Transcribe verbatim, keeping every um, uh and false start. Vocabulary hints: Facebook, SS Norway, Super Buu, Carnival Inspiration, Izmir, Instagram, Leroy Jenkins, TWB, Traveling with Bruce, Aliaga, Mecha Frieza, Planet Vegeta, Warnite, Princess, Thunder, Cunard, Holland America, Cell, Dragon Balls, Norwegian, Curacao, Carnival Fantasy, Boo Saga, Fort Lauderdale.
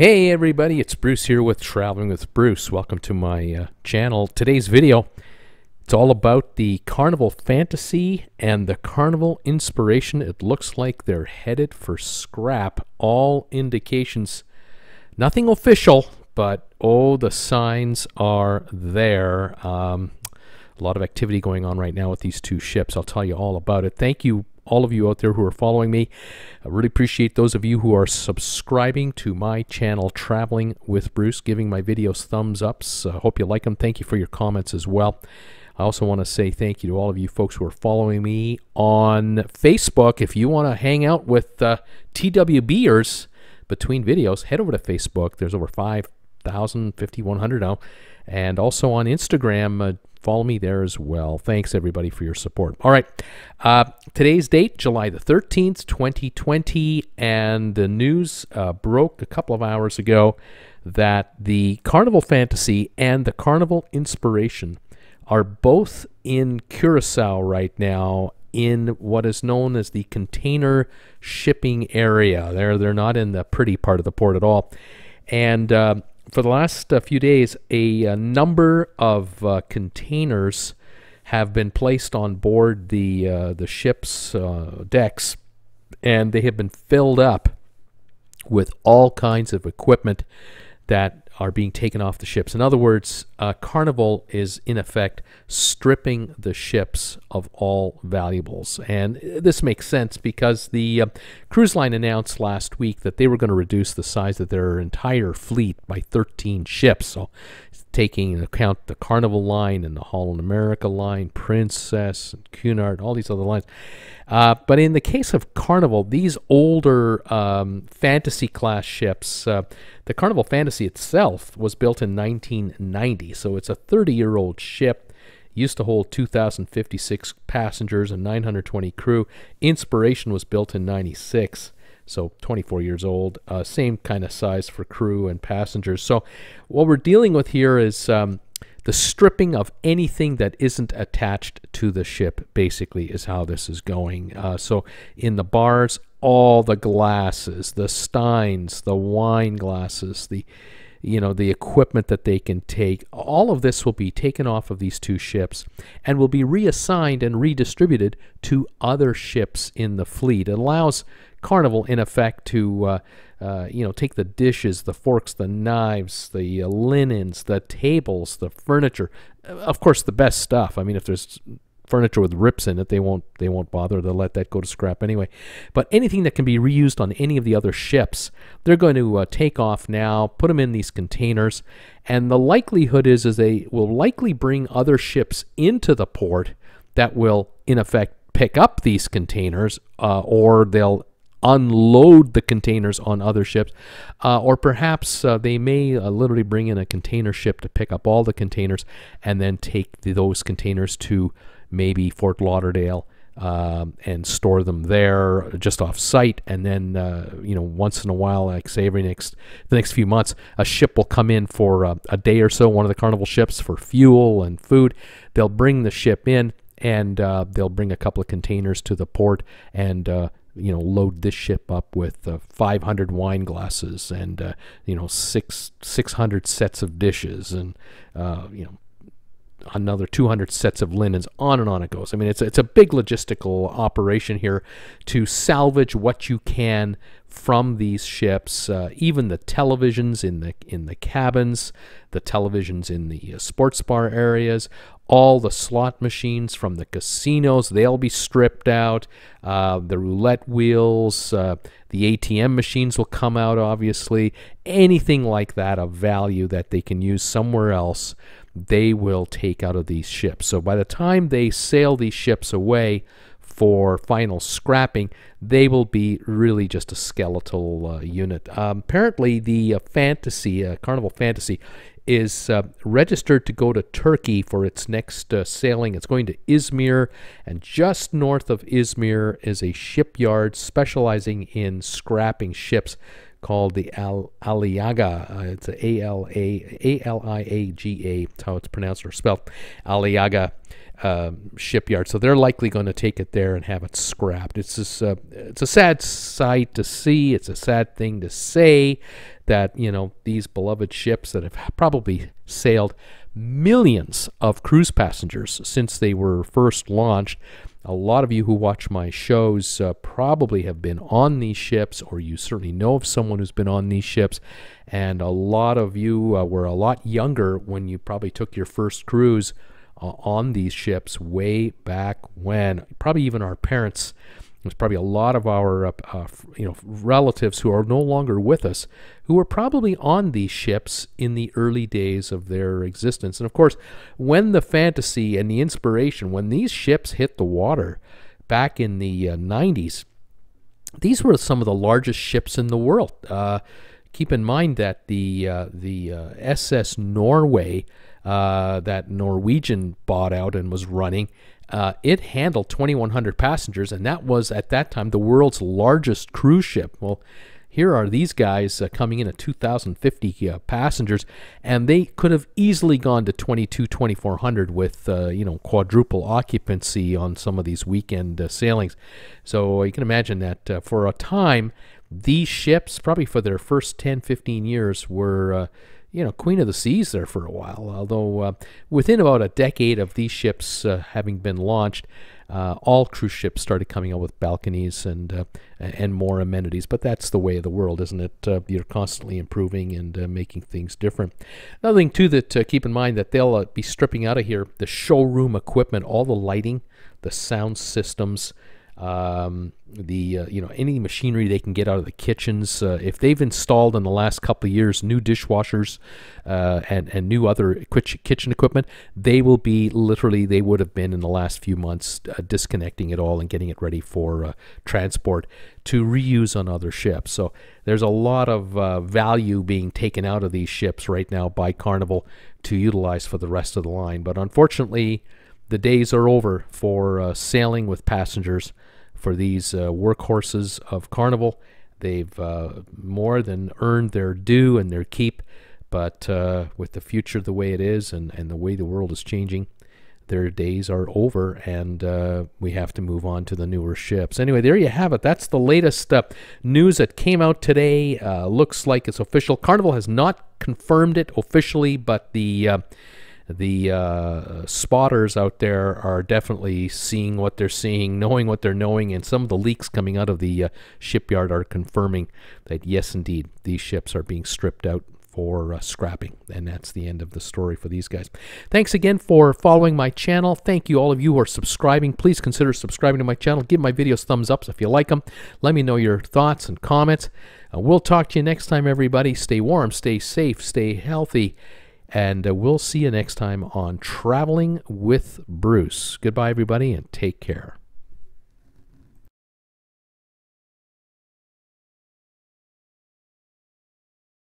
Hey everybody, it's Bruce here with Traveling with Bruce. Welcome to my uh, channel. Today's video, it's all about the Carnival Fantasy and the Carnival Inspiration. It looks like they're headed for scrap. All indications, nothing official, but oh, the signs are there. Um, a lot of activity going on right now with these two ships. I'll tell you all about it. Thank you, all of you out there who are following me. I really appreciate those of you who are subscribing to my channel, Traveling with Bruce, giving my videos thumbs ups. I uh, hope you like them. Thank you for your comments as well. I also want to say thank you to all of you folks who are following me on Facebook. If you want to hang out with uh, T W Bers between videos, head over to Facebook. There's over five thousand, fifty-one hundred now. And also on Instagram, uh, follow me there as well. Thanks, everybody, for your support. All right. Uh, today's date, July the thirteenth, twenty twenty, and the news uh, broke a couple of hours ago that the Carnival Fantasy and the Carnival Inspiration are both in Curacao right now in what is known as the container shipping area. They're, they're not in the pretty part of the port at all. And Uh, For the last uh, few days, a, a number of uh, containers have been placed on board the uh, the ship's uh, decks, and they have been filled up with all kinds of equipment that are being taken off the ships. In other words, uh, Carnival is, in effect, stripping the ships of all valuables. And this makes sense because the uh, cruise line announced last week that they were going to reduce the size of their entire fleet by thirteen ships. So taking into account the Carnival line and the Holland America line, Princess, and Cunard, all these other lines. Uh, but in the case of Carnival, these older um, fantasy-class ships, uh, the Carnival Fantasy itself was built in nineteen ninety, so it's a thirty-year-old ship. Used to hold two thousand fifty-six passengers and nine hundred twenty crew. Inspiration was built in ninety-six, so twenty-four years old. Uh, same kind of size for crew and passengers. So what we're dealing with here is um, the stripping of anything that isn't attached to the ship, basically, is how this is going. Uh, so in the bars, all the glasses, the steins, the wine glasses, the you know, the equipment that they can take, all of this will be taken off of these two ships and will be reassigned and redistributed to other ships in the fleet. It allows Carnival, in effect, to, uh, uh, you know, take the dishes, the forks, the knives, the uh, linens, the tables, the furniture, of course, the best stuff. I mean, if there's furniture with rips in it, they won't they won't bother. They'll let that go to scrap anyway. But anything that can be reused on any of the other ships, they're going to uh, take off now, put them in these containers, and the likelihood is is they will likely bring other ships into the port that will, in effect, pick up these containers, uh, or they'll unload the containers on other ships, uh, or perhaps uh, they may uh, literally bring in a container ship to pick up all the containers and then take the, those containers to maybe Fort Lauderdale um, and store them there just off site. And then, uh, you know, once in a while, like say every next, the next few months, a ship will come in for uh, a day or so, one of the Carnival ships, for fuel and food. They'll bring the ship in and uh, they'll bring a couple of containers to the port and, uh, you know, load this ship up with uh, five hundred wine glasses and, uh, you know, six, six hundred sets of dishes and, uh, you know, another two hundred sets of linens, on and on it goes. I mean, it's, it's a big logistical operation here to salvage what you can from these ships, uh, even the televisions in the, in the cabins, the televisions in the uh, sports bar areas, all the slot machines from the casinos, they'll be stripped out, uh, the roulette wheels, uh, the A T M machines will come out, obviously. Anything like that of value that they can use somewhere else, they will take out of these ships. So by the time they sail these ships away for final scrapping, they will be really just a skeletal uh, unit. Um, apparently, the uh, fantasy, uh, Carnival Fantasy, is uh, registered to go to Turkey for its next uh, sailing. It's going to Izmir, and just north of Izmir is a shipyard specializing in scrapping ships called the Al Aliaga. Uh, it's A L A A L I A G A. That's how it's pronounced or spelled. Aliaga. um, shipyard. So they're likely going to take it there and have it scrapped. It's just, uh, it's a sad sight to see. It's a sad thing to say that, you know, these beloved ships that have probably sailed millions of cruise passengers since they were first launched. A lot of you who watch my shows uh, probably have been on these ships, or you certainly know of someone who's been on these ships, and a lot of you uh, were a lot younger when you probably took your first cruise uh, on these ships way back when. Probably even our parents. There's probably a lot of our uh, uh, you know, relatives who are no longer with us who were probably on these ships in the early days of their existence. And of course, when the Fantasy and the Inspiration, when these ships hit the water back in the uh, nineties, these were some of the largest ships in the world. Uh, keep in mind that the, uh, the uh, S S Norway, uh, that Norwegian bought out and was running, Uh, it handled twenty-one hundred passengers, and that was, at that time, the world's largest cruise ship. Well, here are these guys uh, coming in at two thousand fifty uh, passengers, and they could have easily gone to twenty-two, twenty-four hundred with, uh, you know, quadruple occupancy on some of these weekend uh, sailings. So you can imagine that uh, for a time, these ships, probably for their first ten, fifteen years, were... Uh, you know, queen of the seas there for a while, although uh, within about a decade of these ships uh, having been launched, uh, all cruise ships started coming out with balconies and uh, and more amenities. But that's the way of the world, isn't it? Uh, you're constantly improving and uh, making things different. Another thing, too, that uh, keep in mind that they'll uh, be stripping out of here the showroom equipment, all the lighting, the sound systems, um, the, uh, you know, any machinery they can get out of the kitchens. Uh, if they've installed in the last couple of years new dishwashers uh, and, and new other kitchen equipment, they will be literally, they would have been in the last few months uh, disconnecting it all and getting it ready for uh, transport to reuse on other ships. So there's a lot of uh, value being taken out of these ships right now by Carnival to utilize for the rest of the line. But unfortunately, the days are over for uh, sailing with passengers for these uh, workhorses of Carnival. They've uh, more than earned their due and their keep, but uh, with the future the way it is and, and the way the world is changing, their days are over, and uh, we have to move on to the newer ships. Anyway, there you have it. That's the latest uh, news that came out today. Uh, looks like it's official. Carnival has not confirmed it officially, but the... Uh, The uh, spotters out there are definitely seeing what they're seeing, knowing what they're knowing, and some of the leaks coming out of the uh, shipyard are confirming that, yes, indeed, these ships are being stripped out for uh, scrapping. And that's the end of the story for these guys. Thanks again for following my channel. Thank you, all of you who are subscribing. Please consider subscribing to my channel. Give my videos thumbs ups if you like them. Let me know your thoughts and comments. Uh, we'll talk to you next time, everybody. Stay warm, stay safe, stay healthy. And uh, we'll see you next time on Traveling with Bruce. Goodbye, everybody, and take care.